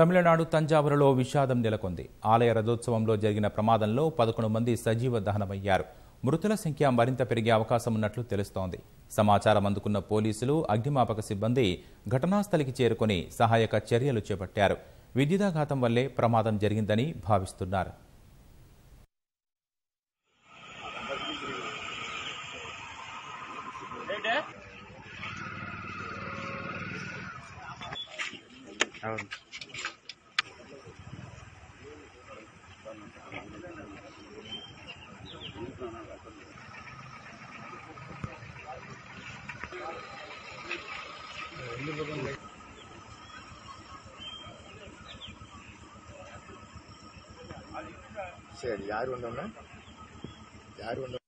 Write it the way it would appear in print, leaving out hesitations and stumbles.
తమిళనాడు తంజావూరులో విషాదం నెలకొంది. ఆలయ రథోత్సవంలో జరిగిన ప్రమాదంలో 11 మంది సజీవ దహనమయ్యారు. మృతుల సంఖ్య మరింత పెరిగే అవకాశం ఉన్నట్లు తెలుస్తోంది. సమాచారం అందుకున్న పోలీసులు, అగ్నిమాపక సిబ్బంది ఘటనా స్థలికి చేరుకొని సహాయక చర్యలు చేపట్టారు. విద్యుదాఘాతం వల్లే ప్రమాదం జరిగిందని భావిస్తున్నారు. சரி யார் வந்தோம்னா